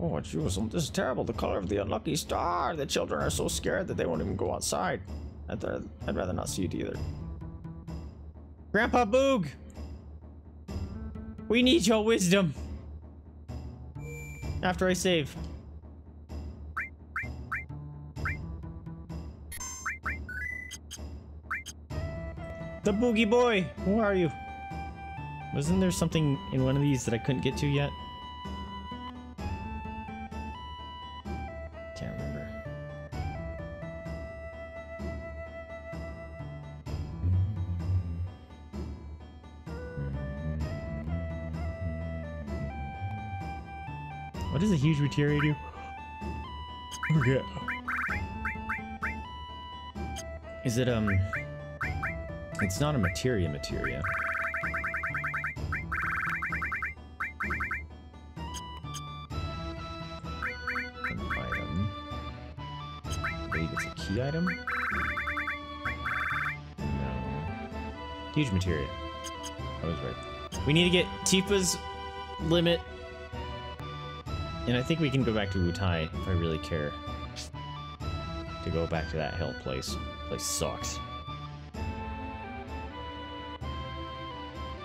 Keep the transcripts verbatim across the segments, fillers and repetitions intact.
Oh, it's Jerusalem. This is terrible. The color of the unlucky star. The children are so scared that they won't even go outside. I'd, I'd rather not see it either. Grandpa Boog! We need your wisdom. After I save. The Boogie Boy! Who are you? Wasn't there something in one of these that I couldn't get to yet? Can't remember. What does a huge materia do? Okay. Is it, um... It's not a materia materia. Item? No. Huge materia. I was right. We need to get Tifa's limit. And I think we can go back to Wutai if I really care. To go back to that hell place. Place sucks.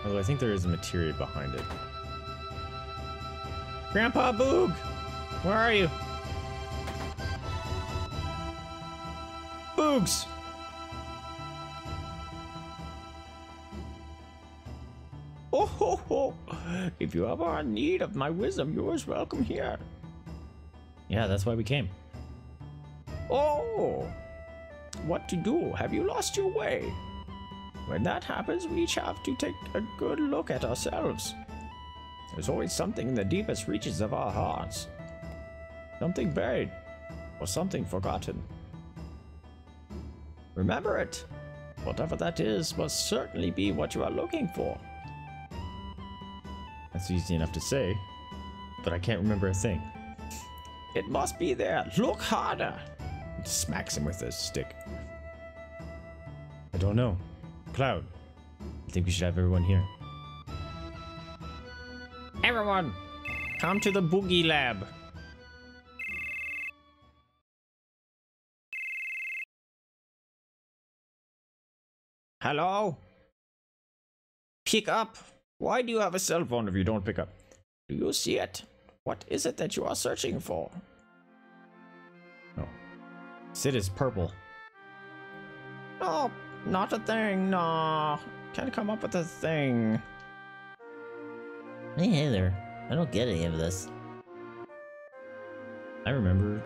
Although I think there is a materia behind it. Grandpa Boog! Where are you? Boogs! Oh ho ho! If you ever are in need of my wisdom, you are welcome here. Yeah, that's why we came. Oh! What to do? Have you lost your way? When that happens, we each have to take a good look at ourselves. There's always something in the deepest reaches of our hearts. Something buried, or something forgotten. Remember it. Whatever that is must certainly be what you are looking for. That's easy enough to say, but I can't remember a thing. It must be there. Look harder. It smacks him with a stick. I don't know. Cloud, I think we should have everyone here. Everyone, come to the Boogie Lab. Hello? Pick up. Why do you have a cell phone if you don't pick up? Do you see it? What is it that you are searching for? Oh. Sid is purple. No, not a thing. No. Can't come up with a thing. Me either. I don't get any of this. I remember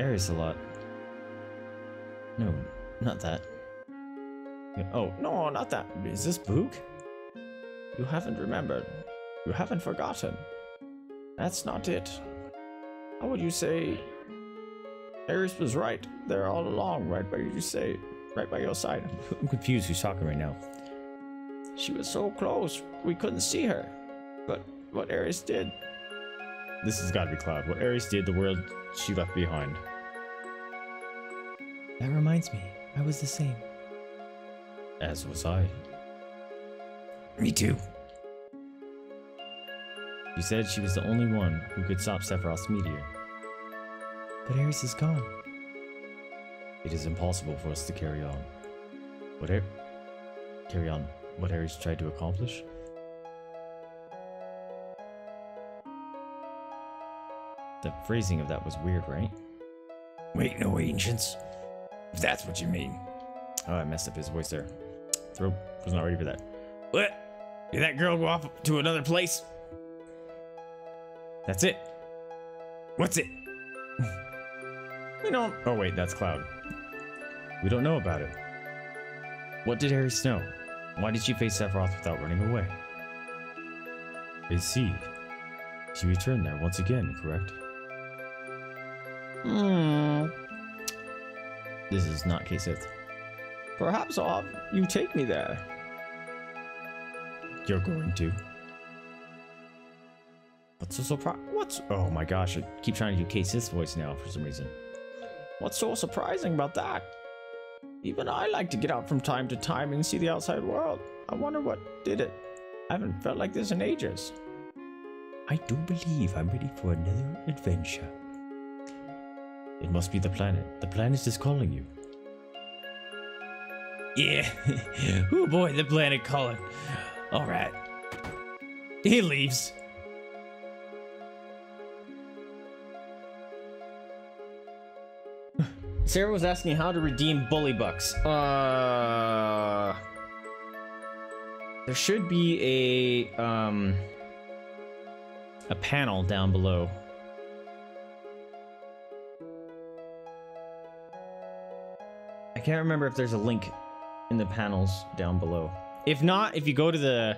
Aeris a lot. No, not that. Oh, no, not that. Is this Boog? You haven't remembered. You haven't forgotten. That's not it. How would you say? Aeris was right. They're all along, right by you say, right by your side. I'm confused who's talking right now. She was so close, we couldn't see her. But what Aeris did... This has got to be Cloud. What Aeris did, the world she left behind. That reminds me. I was the same. As was I. Me too. She said she was the only one who could stop Sephiroth's meteor. But Aeris is gone. It is impossible for us to carry on. What Aeris... Carry on what Aeris tried to accomplish? The phrasing of that was weird, right? Wait, no, ancients. If that's what you mean. Oh, I messed up his voice there. Throat was not ready for that. What? Did that girl go off to another place? That's it. What's it? We don't... Oh, wait, that's Cloud. We don't know about it. What did Aeris know? Why did she face Sephiroth without running away? I see. She returned there once again, correct? Hmm. This is not Cait Sith. Perhaps I'll have you take me there. You're going to. What's so surprising? What's... Oh my gosh, I keep trying to do Cait Sith's voice now for some reason. What's so surprising about that? Even I like to get out from time to time and see the outside world. I wonder what did it. I haven't felt like this in ages. I do believe I'm ready for another adventure. It must be the planet. The planet is calling you. Yeah. Oh boy, the planet calling. All right. He leaves. Sarah was asking how to redeem bully bucks. Uh, there should be a um a panel down below. I can't remember if there's a link in the panels down below. If not, if you go to the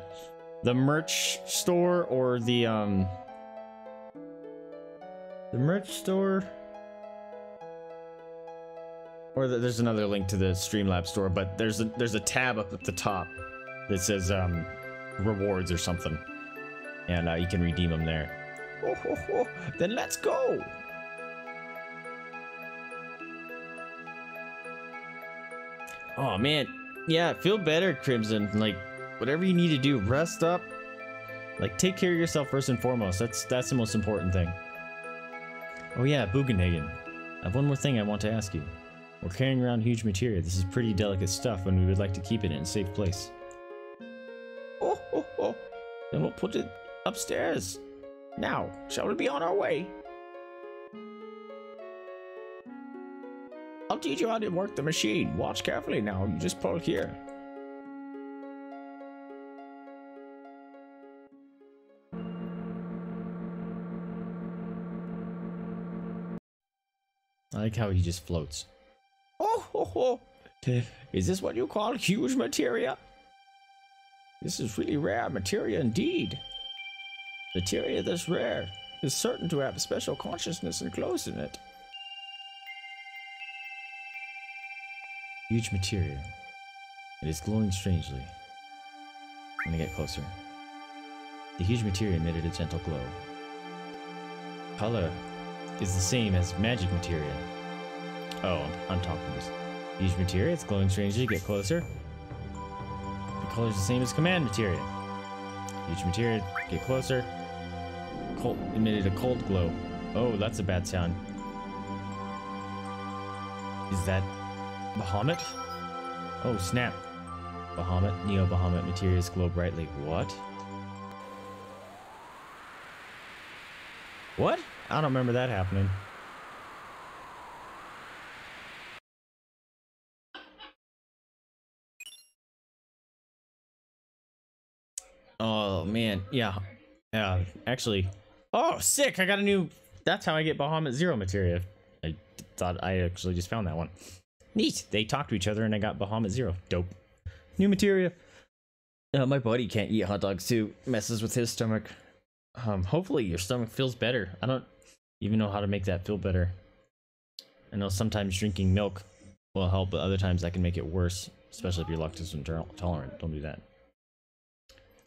the merch store or the um the merch store, or the, there's another link to the Streamlabs store, but there's a, there's a tab up at the top that says um rewards or something, and uh, you can redeem them there. Oh, ho, ho. Then let's go. Oh man, yeah, feel better, Crimson. Like, whatever you need to do, rest up. Like, take care of yourself first and foremost. That's that's the most important thing. Oh yeah, Bugenhagen. I have one more thing I want to ask you. We're carrying around huge materia. This is pretty delicate stuff, and we would like to keep it in a safe place. Oh, oh, oh. Then we'll put it upstairs. Now, shall we be on our way? I'll teach you how to work the machine. Watch carefully now. You just pull here. I like how he just floats. Oh, ho, ho. Is this what you call huge materia? This is really rare materia indeed. Materia that's rare is certain to have a special consciousness enclosed in it. Huge materia. It is glowing strangely. Let me get closer. The huge materia emitted a gentle glow. Color is the same as magic materia. Oh, I'm, I'm talking this. Huge materia, it's glowing strangely. Get closer. The color is the same as command materia. Huge materia, get closer. Cold, emitted a cold glow. Oh, that's a bad sound. Is that Bahamut? Oh, snap. Bahamut, Neo Bahamut materia glow brightly. What? What? I don't remember that happening. Oh man, yeah, yeah. Actually, oh sick! I got a new. That's how I get Bahamut Zero materia. I thought I actually just found that one. Neat. They talk to each other, and I got Bahamut Zero. Dope. New materia. Uh, my buddy can't eat hot dogs too. Messes with his stomach. Um, hopefully your stomach feels better. I don't even know how to make that feel better. I know sometimes drinking milk will help, but other times that can make it worse, especially if you're lactose intolerant. Don't do that.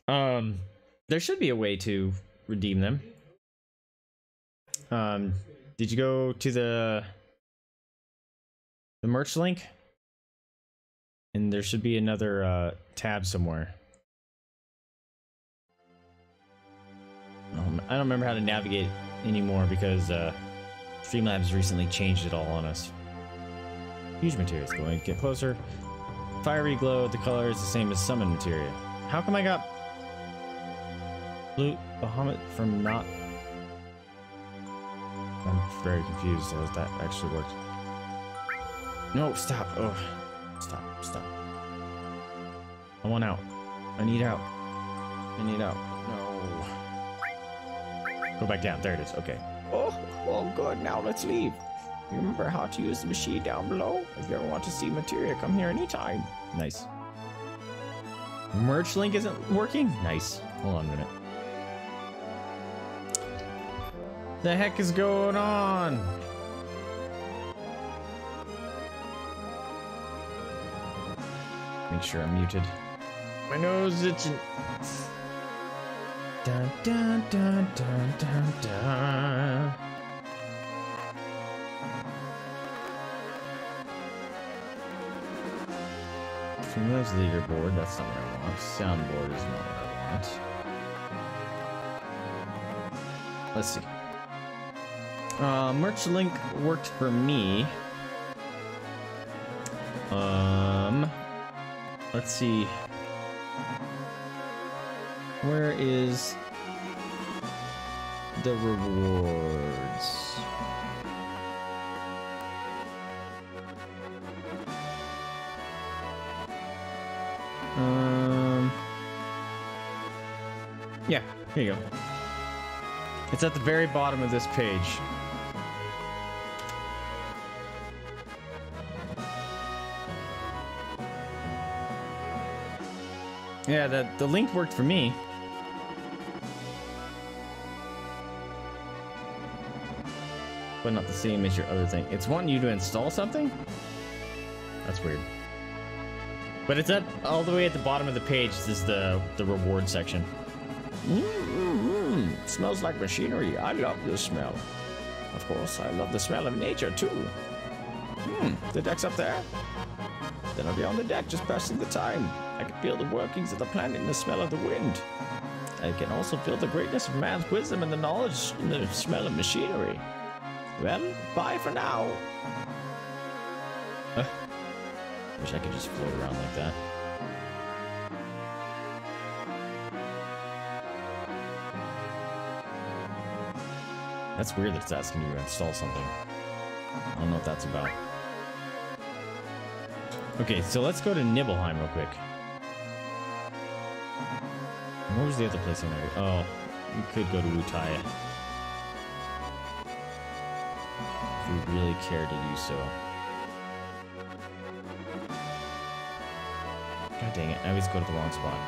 Um, there should be a way to redeem them. Um, did you go to the the merch link? And there should be another uh, tab somewhere. Um, I don't remember how to navigate anymore because uh, Streamlabs recently changed it all on us. Huge materia's glowing. Get closer. Fiery glow. The color is the same as summon materia. How come I got blue Bahamut from not? I'm very confused how that actually worked. No, stop. Oh, stop, stop. I want out. I need out. I need out. No. Go back down. There it is. Okay. Oh, well, good. Now let's leave. You remember how to use the machine down below? If you ever want to see materia, come here anytime. Nice. Merch link isn't working? Nice. Hold on a minute. The heck is going on? Make sure I'm muted. My nose is itching. Dun, dun, dun, dun, dun, dun. Females leaderboard, that's not what I want. Soundboard is not what I want. Let's see. Uh, merch link worked for me. Um, let's see. Where is the rewards? Um, yeah, here you go. It's at the very bottom of this page. Yeah, the, the link worked for me. But not the same as your other thing. It's wanting you to install something? That's weird. But it's up all the way at the bottom of the page. This is the, the reward section. Mm-hmm. Smells like machinery. I love this smell. Of course, I love the smell of nature too. Hmm, the deck's up there? Then I'll be on the deck just passing the time. I can feel the workings of the planet and the smell of the wind. I can also feel the greatness of man's wisdom and the knowledge and the smell of machinery. Well, bye for now. Huh. Wish I could just float around like that. That's weird that it's asking you to install something. I don't know what that's about. Okay, so let's go to Nibelheim real quick. What was the other place in there? Oh, we could go to Wutai. If we really care to do so. God dang it, I always go to the wrong spot.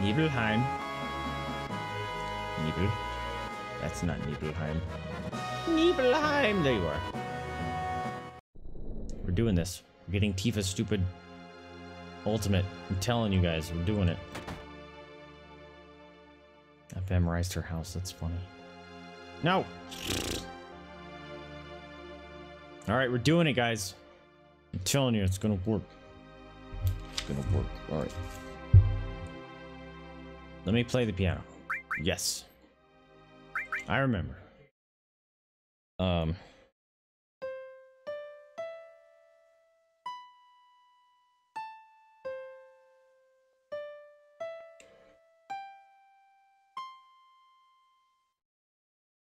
Nibelheim. Nibel. That's not Nibelheim. Nibelheim! There you are. We're doing this. We're getting Tifa's stupid ultimate. I'm telling you guys, we're doing it. I've memorized her house. That's funny. No! Alright, we're doing it, guys. I'm telling you, it's gonna work. It's gonna work. Alright. Let me play the piano. Yes. I remember. Um.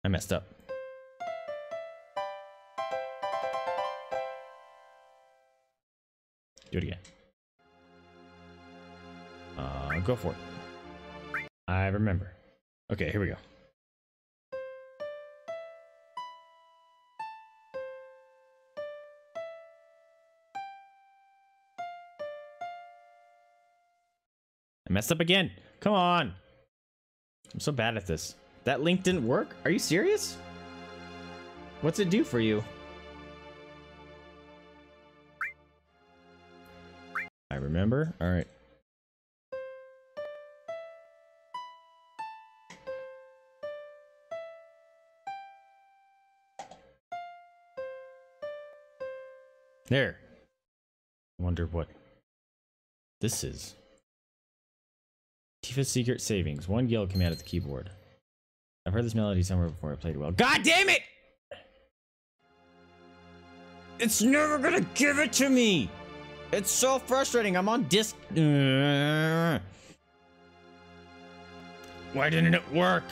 I messed up. Do it again. Uh, go for it. I remember. Okay, here we go. I messed up again. Come on. I'm so bad at this. That link didn't work? Are you serious? What's it do for you? I remember. All right. There. Wonder what this is. Tifa's secret savings. One yell command at the keyboard. I've heard this melody somewhere before. I played well. God damn it! It's never gonna give it to me! It's so frustrating. I'm on disc. Uh, why didn't it work?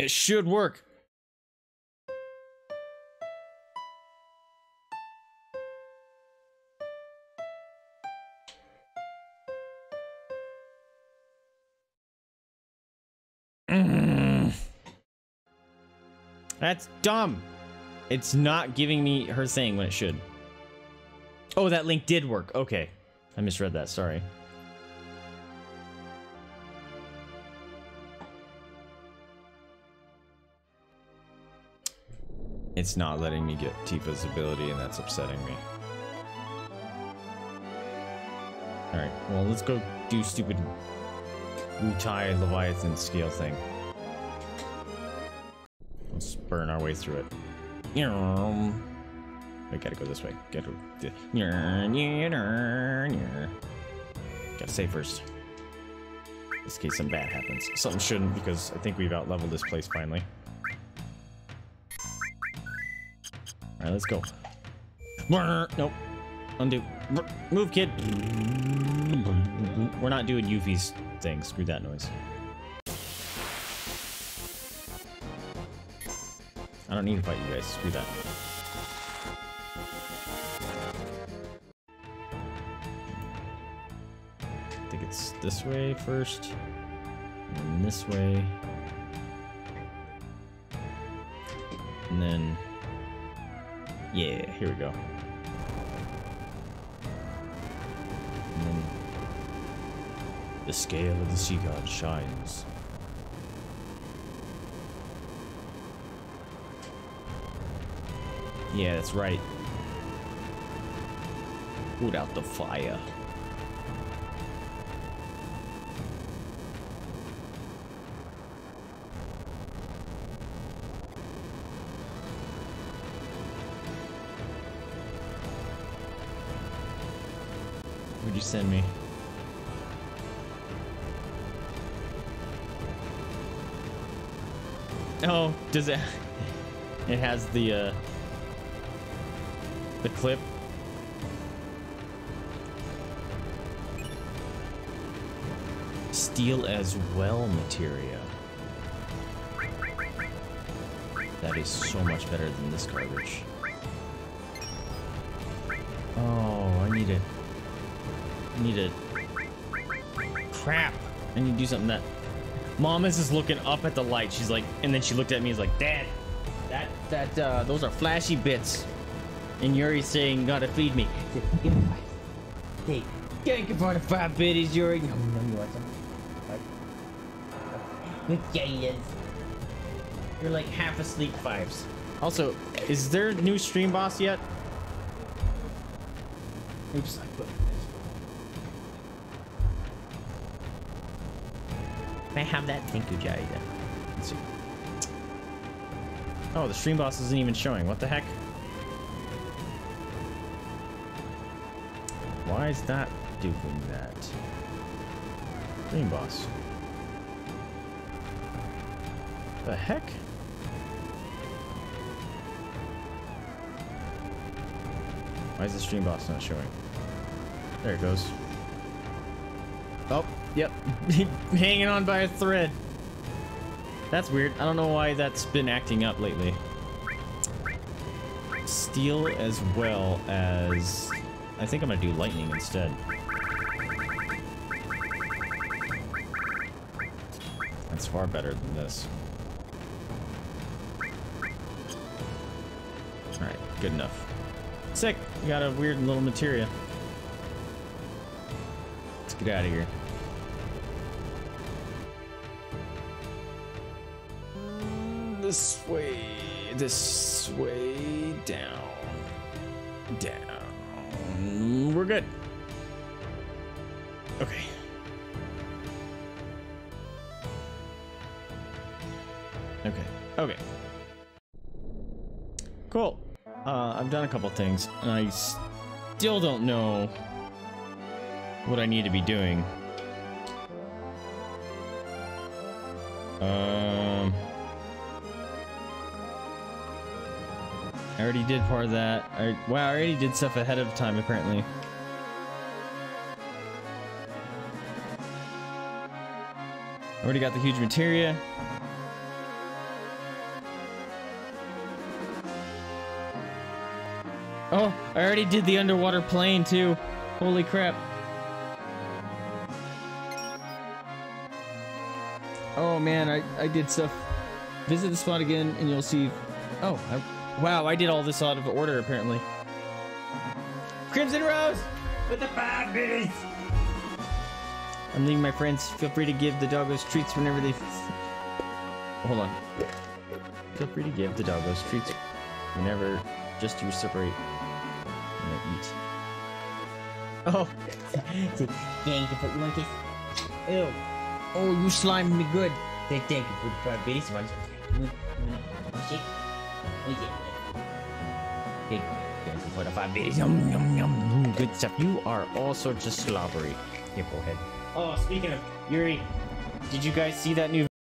It should work. That's dumb. It's not giving me her thing when it should. Oh, that link did work. Okay. I misread that. Sorry. It's not letting me get Tifa's ability, and that's upsetting me. Alright, well, let's go do stupid Wutai Leviathan scale thing. Let's burn our way through it. Um, We gotta go this way. Gotta Gotta save first. In this case, something bad happens. Something shouldn't, because I think we've out-leveled this place finally. Alright, let's go. Nope. Undo. Move, kid! We're not doing Yuffie's thing. Screw that noise. I don't need to fight you guys. Screw that. I think it's this way first. And then this way. And then... yeah, here we go. And then the scale of the sea god shines. Yeah, that's right. Put out the fire. Where'd you send me? Oh, does it? It has the uh, the clip. Steel as well, Materia. That is so much better than this garbage. Oh, I need it. Need a crap. I need to do something that Mom is just looking up at the light. She's like, and then she looked at me. Is like, Dad, that that uh, those are flashy bits. And Yuri's saying, gotta feed me. Hey, thank you for the five bitties, Yuri. No, no, you want some? Yeah, he is. You're like half asleep fives. Also, is there a new stream boss yet? Oops, I put. I have that. Thank you, Jada. Let's see. Oh, the stream boss isn't even showing. What the heck? Why is that doing that? Stream boss. The heck? Why is the stream boss not showing? There it goes. Oh. Yep, hanging on by a thread. That's weird. I don't know why that's been acting up lately. Steel as well as... I think I'm gonna do lightning instead. That's far better than this. Alright, good enough. Sick! We got a weird little materia. Let's get out of here. This way, this way, down, down, we're good. Okay. Okay, okay. Cool. Uh, I've done a couple things, and I still don't know what I need to be doing. Um... I already did part of that. I, wow, I already did stuff ahead of time, apparently. I already got the huge materia. Oh, I already did the underwater plane, too. Holy crap. Oh, man, I, I did stuff. Visit the spot again, and you'll see... Oh, I... Wow, I did all this out of order, apparently. Crimson Rose! With the five minutes! I'm leaving my friends. Feel free to give the doggos treats whenever they... Hold on. Feel free to give the doggos treats whenever... Just to separate... When they eat. Oh! Thank you for... You want this? Ew. Oh, you slimed me good. Thank you for the five minutes. You want to shake? Okay, good. for the five days. Yum, yum, yum. Good stuff. You are all sorts of slobbery. Yeah, go ahead. Oh, speaking of Yuri, did you guys see that new